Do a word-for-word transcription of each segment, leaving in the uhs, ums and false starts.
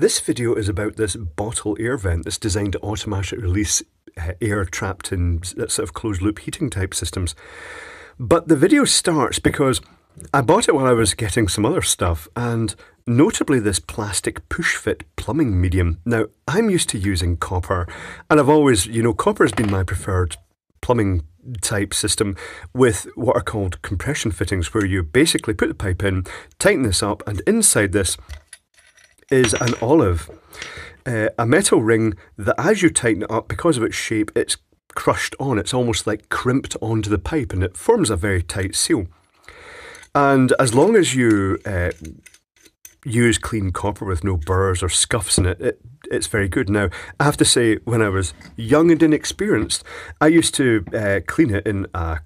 This video is about this bottle air vent that's designed to automatically release uh, air trapped in that sort of closed loop heating type systems. But the video starts because I bought it while I was getting some other stuff, and notably this plastic push-fit plumbing medium. Now, I'm used to using copper, and I've always, you know, copper has been my preferred plumbing type system with what are called compression fittings, where you basically put the pipe in, tighten this up, and inside this is an olive, uh, a metal ring that as you tighten it up, because of its shape, it's crushed on. It's almost like crimped onto the pipe and it forms a very tight seal. And as long as you uh, use clean copper with no burrs or scuffs in it, it, it's very good. Now, I have to say, when I was young and inexperienced, I used to uh, clean it in a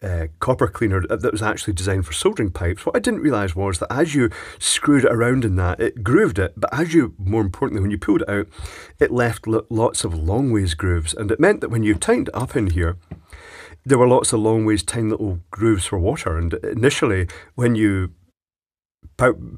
Uh, copper cleaner that was actually designed for soldering pipes. What I didn't realise was that as you screwed it around in that, it grooved it, but as you, more importantly, when you pulled it out, it left lots of long ways grooves, and it meant that when you tightened it up in here, there were lots of long ways, tiny little grooves for water, and initially, when you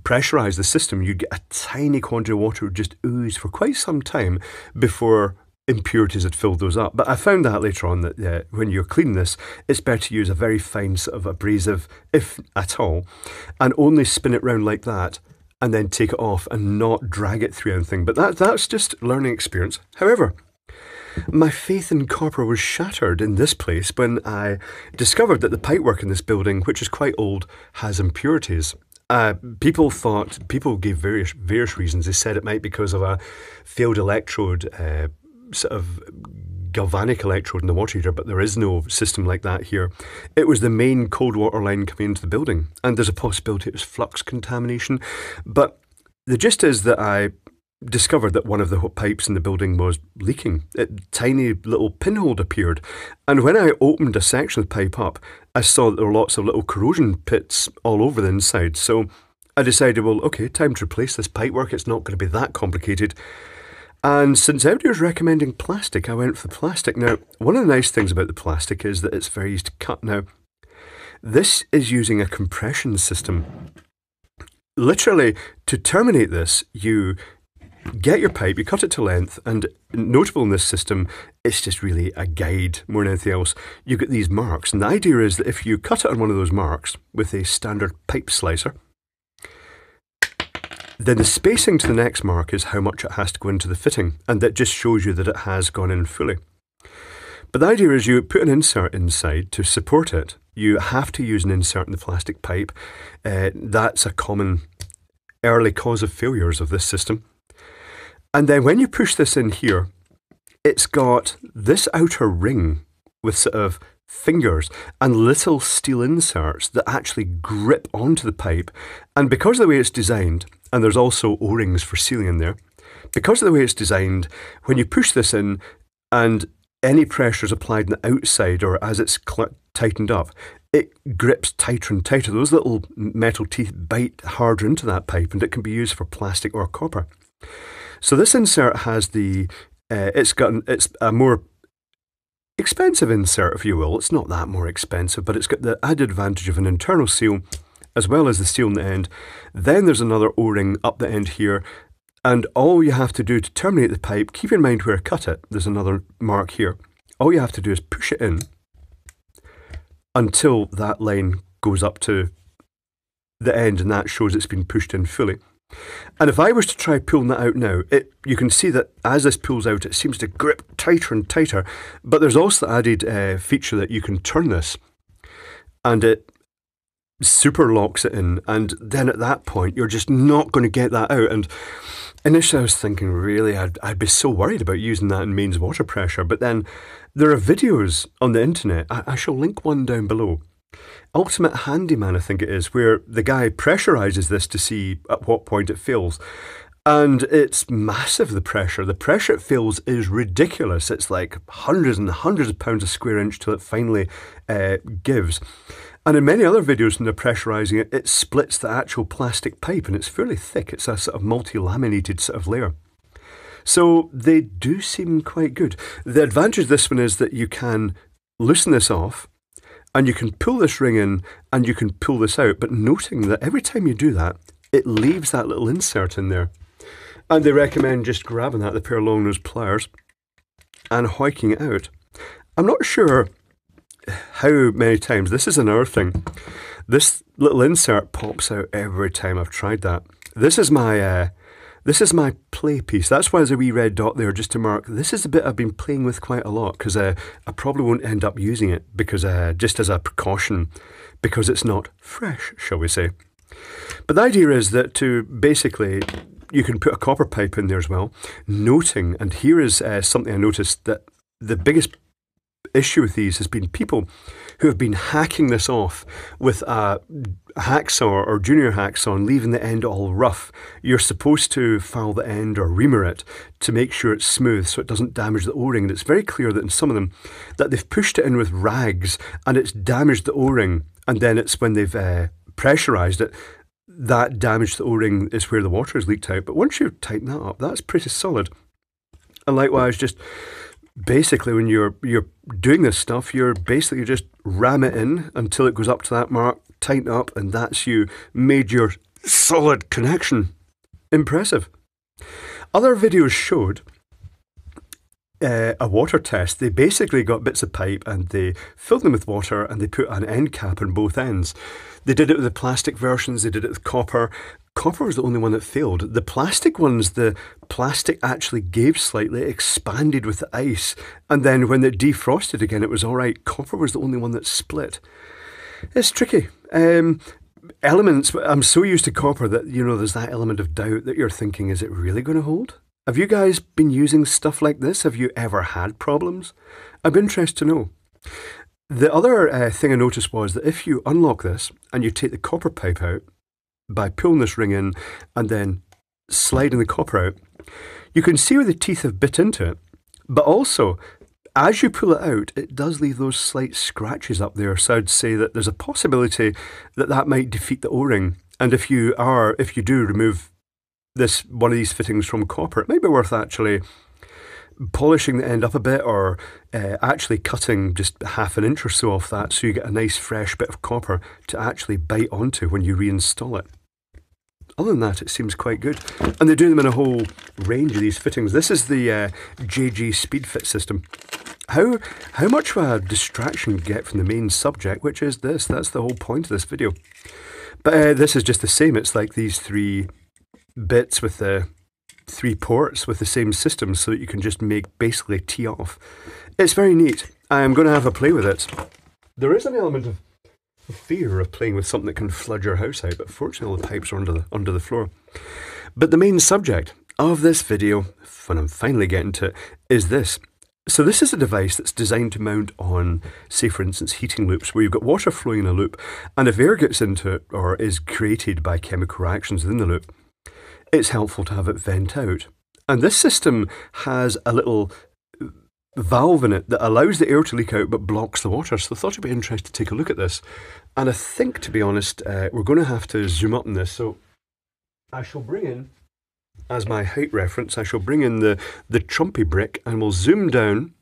pressurise the system, you'd get a tiny quantity of water would just ooze for quite some time before impurities had filled those up. But I found that later on that uh, when you're cleaning this, it's better to use a very fine sort of abrasive, if at all, and only spin it round like that and then take it off and not drag it through anything. But that that's just learning experience. However, my faith in copper was shattered in this place when I discovered that the pipework in this building, which is quite old, has impurities. Uh, people thought, people gave various, various reasons. They said it might be because of a failed electrode uh, sort of galvanic electrode in the water heater, but there is no system like that here. It was the main cold water line coming into the building, and there's a possibility it was flux contamination. But the gist is that I discovered that one of the pipes in the building was leaking. A tiny little pinhole appeared, and when I opened a section of the pipe up, I saw that there were lots of little corrosion pits all over the inside. So I decided, well, okay, time to replace this pipework. It's not going to be that complicated. And since everybody was recommending plastic, I went for plastic. Now, one of the nice things about the plastic is that it's very easy to cut. Now, this is using a compression system. Literally, to terminate this, you get your pipe, you cut it to length, and notable in this system, it's just really a guide more than anything else. You get these marks, and the idea is that if you cut it on one of those marks with a standard pipe slicer, then the spacing to the next mark is how much it has to go into the fitting, and that just shows you that it has gone in fully. But the idea is you put an insert inside to support it. You have to use an insert in the plastic pipe. Uh, that's a common early cause of failures of this system. And then when you push this in here, it's got this outer ring with sort of fingers and little steel inserts that actually grip onto the pipe. And because of the way it's designed, and there's also O-rings for sealing in there, because of the way it's designed, when you push this in and any pressure is applied on the outside or as it's tightened up, it grips tighter and tighter. Those little metal teeth bite harder into that pipe, and it can be used for plastic or copper. So this insert has the, uh, it's got an, it's a more expensive insert, if you will. It's not that more expensive, but it's got the added advantage of an internal seal, as well as the seal on the end. Then there's another O-ring up the end here, and all you have to do to terminate the pipe, keep in mind where I cut it, there's another mark here. All you have to do is push it in until that line goes up to the end, and that shows it's been pushed in fully. And if I was to try pulling that out now, it, you can see that as this pulls out, it seems to grip tighter and tighter, but there's also the added uh, feature that you can turn this, and it super locks it in, and then at that point you're just not going to get that out. And initially I was thinking, really, I'd, I'd be so worried about using that in mains water pressure, but then there are videos on the internet, I, I shall link one down below, Ultimate Handyman I think it is, where the guy pressurises this to see at what point it fails. And it's massive, the pressure. The pressure it fails is ridiculous. It's like hundreds and hundreds of pounds a square inch till it finally uh, gives. And in many other videos when they're pressurising it, it splits the actual plastic pipe, and it's fairly thick. It's a sort of multi-laminated sort of layer. So they do seem quite good. The advantage of this one is that you can loosen this off, and you can pull this ring in, and you can pull this out, but noting that every time you do that, it leaves that little insert in there. And they recommend just grabbing that, the pair of long nose pliers, and hoiking it out. I'm not sure how many times, this is another thing, this little insert pops out every time I've tried that. This is my uh, this is my play piece. That's why there's a wee red dot there, just to mark this is a bit I've been playing with quite a lot, because uh, I probably won't end up using it, because uh, just as a precaution, because it's not fresh, shall we say. But the idea is that to basically, you can put a copper pipe in there as well, noting, and here is uh, something I noticed, that the biggest issue with these has been people who have been hacking this off with a hacksaw or junior hacksaw and leaving the end all rough. You're supposed to file the end or reamer it to make sure it's smooth so it doesn't damage the o-ring, and it's very clear that in some of them that they've pushed it in with rags and it's damaged the o-ring, and then it's when they've uh, pressurized it, that damage to the o-ring is where the water is leaked out. But once you tighten that up, that's pretty solid. And likewise, just basically when you're you're doing this stuff, you're basically just ram it in until it goes up to that mark, tighten up, and that's you made your solid connection. Impressive. Other videos showed Uh, a water test. They basically got bits of pipe and they filled them with water and they put an end cap on both ends. They did it with the plastic versions, they did it with copper. Copper was the only one that failed. The plastic ones, the plastic actually gave slightly, expanded with the ice, and then when it defrosted again it was alright. Copper was the only one that split. It's tricky. Um, elements, I'm so used to copper that, you know, there's that element of doubt that you're thinking, is it really going to hold? Have you guys been using stuff like this? Have you ever had problems? I'd be interested to know. The other uh, thing I noticed was that if you unlock this and you take the copper pipe out by pulling this ring in and then sliding the copper out, you can see where the teeth have bit into it. But also, as you pull it out, it does leave those slight scratches up there. So I'd say that there's a possibility that that might defeat the o-ring. And if you are, if you do remove this one of these fittings from copper, it might be worth actually polishing the end up a bit, or uh, actually cutting just half an inch or so off that, so you get a nice fresh bit of copper to actually bite onto when you reinstall it. Other than that, it seems quite good, and they do them in a whole range of these fittings. This is the uh, J G SpeedFit system. How how much of a distraction you get from the main subject, which is this. That's the whole point of this video. But uh, this is just the same. It's like these three bits with the three ports with the same system, so that you can just make basically tee off. It's very neat. I'm going to have a play with it. There is an element of fear of playing with something that can flood your house out, but fortunately all the pipes are under the, under the floor. But the main subject of this video, when I'm finally getting to it, is this. So this is a device that's designed to mount on, say for instance, heating loops, where you've got water flowing in a loop, and if air gets into it or is created by chemical reactions within the loop, it's helpful to have it vent out. And this system has a little valve in it that allows the air to leak out but blocks the water, so I thought it'd be interesting to take a look at this. And I think, to be honest, uh, we're going to have to zoom up on this, so I shall bring in, as my height reference, I shall bring in the, the Trumpy brick, and we'll zoom down,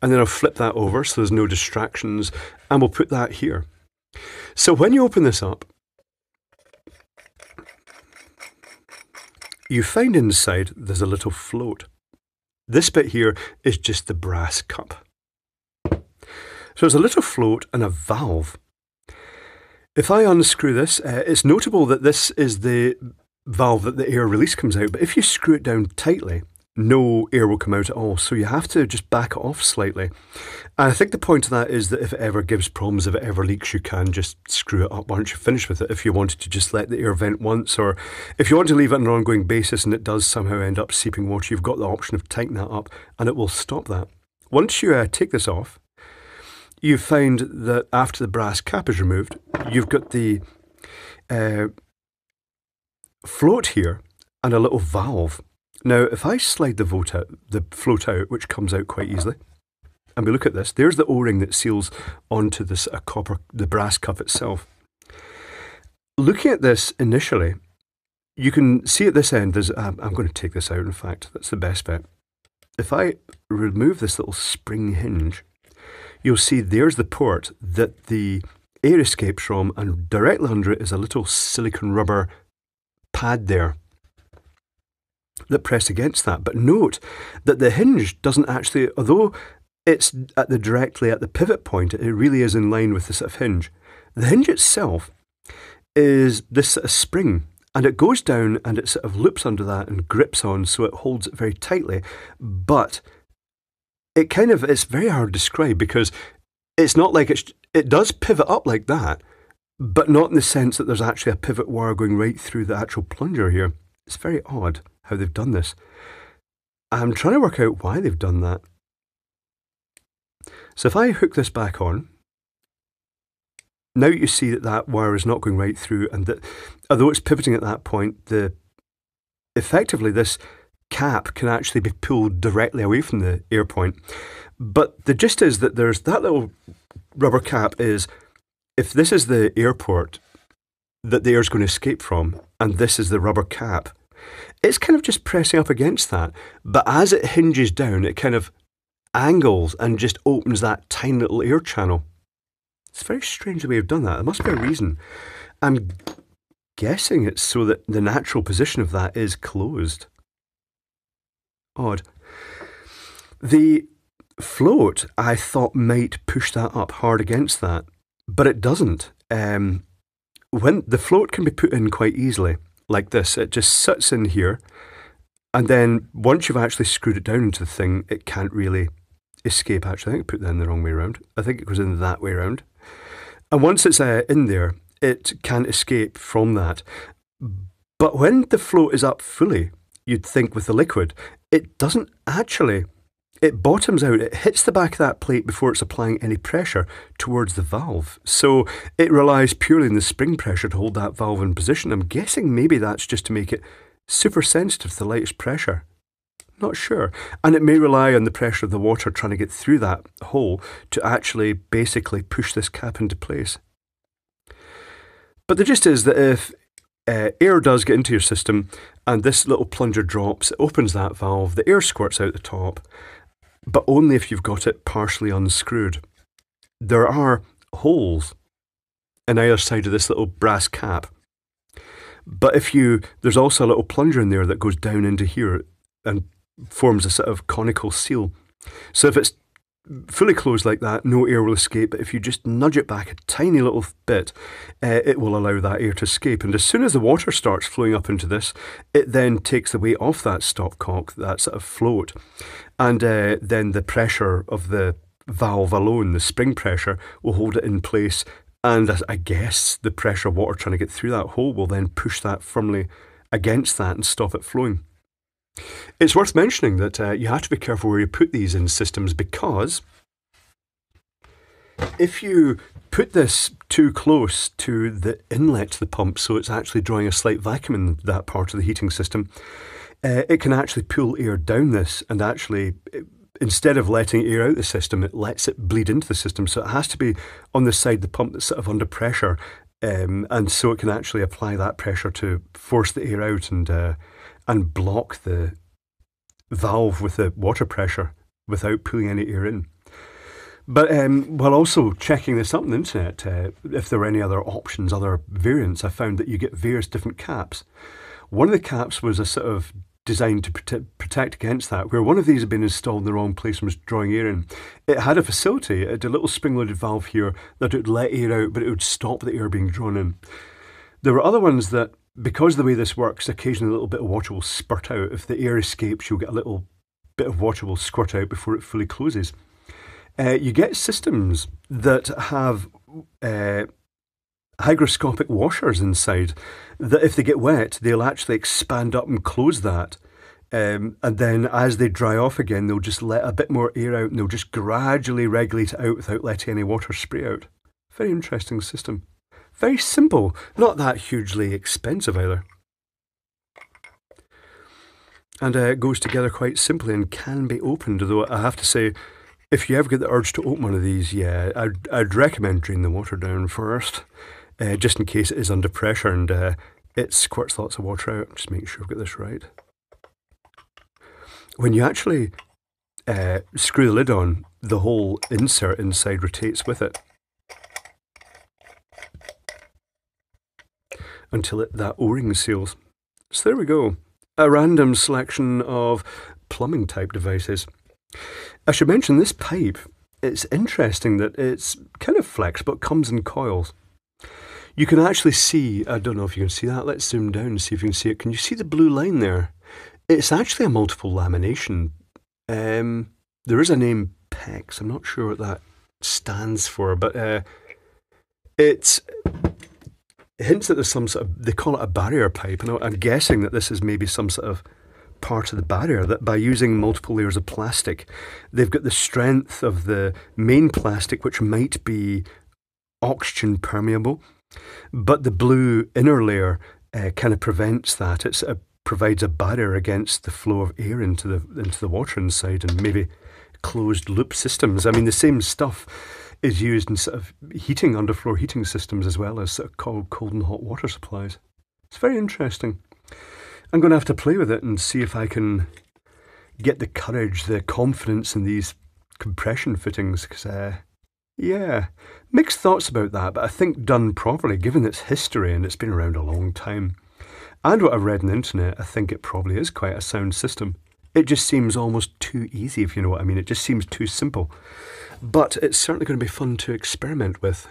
and then I'll flip that over so there's no distractions, and we'll put that here. So when you open this up, you find inside there's a little float. This bit here is just the brass cup. So there's a little float and a valve. If I unscrew this, uh, it's notable that this is the valve that the air release comes out, but if you screw it down tightly, no air will come out at all, so you have to just back it off slightly. And I think the point of that is that if it ever gives problems, if it ever leaks, you can just screw it up once you finish with it, if you wanted to just let the air vent once, or if you want to leave it on an ongoing basis and it does somehow end up seeping water, you've got the option of tightening that up and it will stop that. Once you uh, take this off, you find that after the brass cap is removed, you've got the uh, float here and a little valve. Now, if I slide the, vote out, the float out, which comes out quite easily, and we look at this, there's the o-ring that seals onto this a copper, the brass cup itself. Looking at this initially, you can see at this end, there's, um, I'm going to take this out, in fact, that's the best bet. If I remove this little spring hinge, you'll see there's the port that the air escapes from, and directly under it is a little silicone rubber pad there that press against that. But note that the hinge doesn't actually, although it's at the directly at the pivot point, it really is in line with the sort of hinge. The hinge itself is this sort of spring, and it goes down and it sort of loops under that and grips on, so it holds it very tightly. But it kind of, it's very hard to describe, because it's not like it's, it does pivot up like that, but not in the sense that there's actually a pivot wire going right through the actual plunger here. It's very odd how they've done this. I'm trying to work out why they've done that. So if I hook this back on, now you see that that wire is not going right through, and that although it's pivoting at that point, the effectively this cap can actually be pulled directly away from the air point. But the gist is that there's that little rubber cap is, if this is the airport that the air is going to escape from, and this is the rubber cap, it's kind of just pressing up against that. But as it hinges down, it kind of angles and just opens that tiny little air channel. It's very strange the way I've done that. There must be a reason. I'm guessing it's so that the natural position of that is closed. Odd. The float, I thought, might push that up hard against that, but it doesn't. Um, when the float can be put in quite easily, like this. It just sits in here, and then once you've actually screwed it down into the thing, it can't really escape, actually. I think I put that in the wrong way around. I think it goes in that way around. And once it's uh, in there, it can't escape from that. But when the float is up fully, you'd think with the liquid, it doesn't actually, it bottoms out, it hits the back of that plate before it's applying any pressure towards the valve. So it relies purely on the spring pressure to hold that valve in position. I'm guessing maybe that's just to make it super sensitive to the lightest pressure. Not sure. And it may rely on the pressure of the water trying to get through that hole to actually basically push this cap into place. But the gist is that if uh, air does get into your system and this little plunger drops, it opens that valve, the air squirts out the top, but only if you've got it partially unscrewed. There are holes on either side of this little brass cap. But if you, there's also a little plunger in there that goes down into here and forms a sort of conical seal. So if it's fully closed like that, no air will escape, but if you just nudge it back a tiny little bit, uh, it will allow that air to escape. And as soon as the water starts flowing up into this, it then takes the weight off that stopcock, that sort of float, and uh, then the pressure of the valve alone, the spring pressure, will hold it in place, and I guess the pressure of water trying to get through that hole will then push that firmly against that and stop it flowing. It's worth mentioning that uh, you have to be careful where you put these in systems, because if you put this too close to the inlet to the pump, so it's actually drawing a slight vacuum in that part of the heating system, uh, it can actually pull air down this, and actually it, instead of letting air out the system, it lets it bleed into the system. So it has to be on the side of the pump that's sort of under pressure, um, and so it can actually apply that pressure to force the air out and uh, and block the valve with the water pressure without pulling any air in. But um, while also checking this up on the internet, uh, if there were any other options, other variants, I found that you get various different caps. One of the caps was a sort of designed to protect, protect against that, where one of these had been installed in the wrong place and was drawing air in. It had a facility, it had a little spring-loaded valve here that would let air out, but it would stop the air being drawn in. There were other ones that, because of the way this works, occasionally a little bit of water will spurt out. If the air escapes, you'll get a little bit of water will squirt out before it fully closes. Uh, you get systems that have uh, hygroscopic washers inside that, if they get wet, they'll actually expand up and close that. Um, and then as they dry off again, they'll just let a bit more air out, and they'll just gradually regulate it out without letting any water spray out. Very interesting system. Very simple, not that hugely expensive either. And uh, it goes together quite simply and can be opened, although I have to say, if you ever get the urge to open one of these, yeah, I'd, I'd recommend draining the water down first, uh, just in case it is under pressure and uh, it squirts lots of water out. Just make sure I've got this right. When you actually uh, screw the lid on, the whole insert inside rotates with it, until it, that O-ring seals. So there we go, a random selection of plumbing type devices. I should mention this pipe, it's interesting that it's kind of flex but comes in coils. You can actually see, I don't know if you can see that, let's zoom down and see if you can see it. Can you see the blue line there? It's actually a multiple lamination. Um, there is a name, PEX, I'm not sure what that stands for, but uh, it's... hints that there's some sort of, they call it a barrier pipe, and I'm guessing that this is maybe some sort of part of the barrier, that by using multiple layers of plastic, they've got the strength of the main plastic, which might be oxygen permeable, but the blue inner layer uh, kind of prevents that. It uh, provides a barrier against the flow of air into the, into the water inside, and maybe closed loop systems. I mean, the same stuff is used in sort of heating, underfloor heating systems, as well as sort of cold, cold and hot water supplies. It's very interesting. I'm going to have to play with it and see if I can get the courage, the confidence in these compression fittings, because, uh, yeah, mixed thoughts about that, but I think done properly, given its history and it's been around a long time, and what I've read on the internet, I think it probably is quite a sound system. It just seems almost too easy, if you know what I mean. It just seems too simple. But it's certainly going to be fun to experiment with.